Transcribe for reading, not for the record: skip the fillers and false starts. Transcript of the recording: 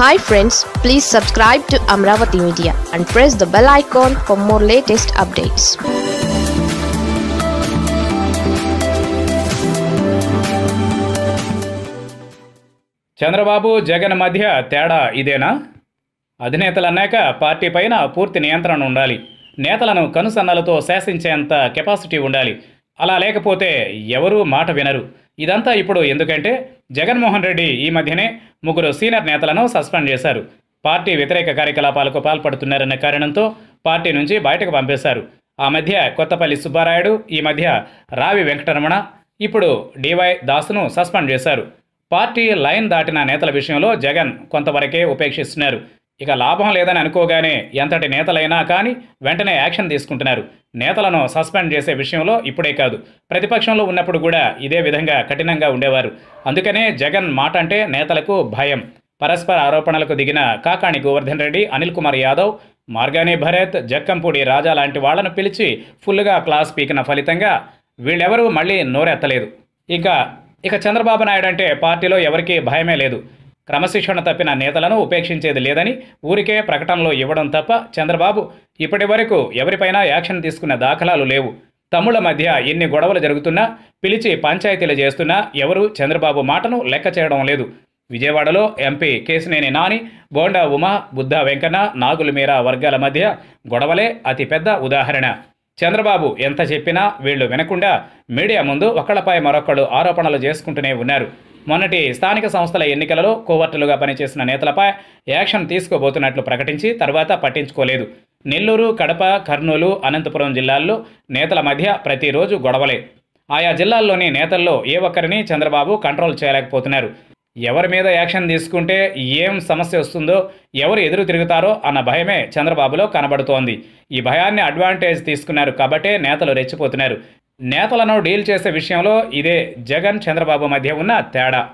Hi friends, please subscribe to Amaravathi Media and press the bell icon for more latest updates. Chandrababu Jagan మధ్య తేడా ఇదేనా? అధినేతలన్నాక party పైన పూర్తి నియంత్రణ ఉండాలి. నేతలను కనుసన్నలతో శాసించేంత కెపాసిటీ ఉండాలి. అలా లేకపోతే ఎవరూ మాట వినరు. ఇదంతా ఇప్పుడు ఎందుకంటే జగన్మోహన్ రెడ్డి ఈ మధ్యనే ముగ్గురు సీనియర్ నేతలను సస్పెండ్ చేశారు. పార్టీ వ్యతిరేక కార్యకలాపాలకు పాల్పడుతున్నారన్న కారణంతో పార్టీ నుంచి బయటకు పంపేశారు. ఆ మధ్య కొత్తపల్లి సుబ్బారాయుడు, ఈ మధ్య రావి వెంకటరమణ, ఇప్పుడు డివై దాస్ను సస్పెండ్ చేశారు. పార్టీ లైన్ దాటిన నేతల విషయంలో జగన్ కొంతవరకే ఉపేక్షిస్తున్నారు. ఇక లాభం లేదని అనుకోగానే ఎంతటి నేతలైనా కానీ వెంటనే యాక్షన్ తీసుకుంటున్నారు. నేతలను సస్పెండ్ చేసే విషయంలో ఇప్పుడే కాదు, ప్రతిపక్షంలో ఉన్నప్పుడు కూడా ఇదే విధంగా కఠినంగా ఉండేవారు. అందుకనే జగన్ మాట అంటే నేతలకు భయం. పరస్పర ఆరోపణలకు దిగిన కాకాణి గోవర్ధన్ రెడ్డి, అనిల్ కుమార్ యాదవ్, మార్గాని భరత్, జక్కంపూడి రాజా లాంటి వాళ్లను పిలిచి ఫుల్గా క్లాస్ పీకిన ఫలితంగా వీళ్ళెవరూ మళ్ళీ నోరెత్తలేదు. ఇక చంద్రబాబు నాయుడు అంటే పార్టీలో ఎవరికీ భయమే లేదు. క్రమశిక్షణ తప్పిన నేతలను ఉపేక్షించేది లేదని ఊరికే ప్రకటనలో ఇవ్వడం తప్ప చంద్రబాబు ఇప్పటి వరకు ఎవరిపైనా యాక్షన్ తీసుకున్న దాఖలాలు లేవు. తమ్ముళ్ల మధ్య ఎన్ని గొడవలు జరుగుతున్నా, పిలిచి పంచాయతీలు చేస్తున్నా ఎవరూ చంద్రబాబు మాటను లెక్క చేయడం లేదు. విజయవాడలో ఎంపీ కేశినేని నాని, బోండా ఉమా, బుద్ధా వెంకన్న, నాగుల మీరా వర్గాల మధ్య గొడవలే అతిపెద్ద ఉదాహరణ. చంద్రబాబు ఎంత చెప్పినా వీళ్లు వినకుండా మీడియా ముందు ఒకళ్లపై మరొకళ్ళు ఆరోపణలు చేసుకుంటూనే ఉన్నారు. మొన్నటి స్థానిక సంస్థల ఎన్నికలలో కోవర్టులుగా పనిచేసిన నేతలపై యాక్షన్ తీసుకోబోతున్నట్లు ప్రకటించి తర్వాత పట్టించుకోలేదు. నెల్లూరు, కడప, కర్నూలు, అనంతపురం జిల్లాల్లో నేతల మధ్య ప్రతిరోజు గొడవలే. ఆయా జిల్లాల్లోని నేతల్లో ఏ ఒక్కరిని చంద్రబాబు కంట్రోల్ చేయలేకపోతున్నారు. ఎవరి మీద యాక్షన్ తీసుకుంటే ఏం సమస్య వస్తుందో, ఎవరు ఎదురు తిరుగుతారో అన్న భయమే చంద్రబాబులో కనబడుతోంది. ఈ భయాన్ని అడ్వాంటేజ్ తీసుకున్నారు కాబట్టే నేతలు రెచ్చిపోతున్నారు. నేతలను డీల్ చేసే విషయంలో ఇదే జగన్, చంద్రబాబు మధ్య ఉన్న తేడా.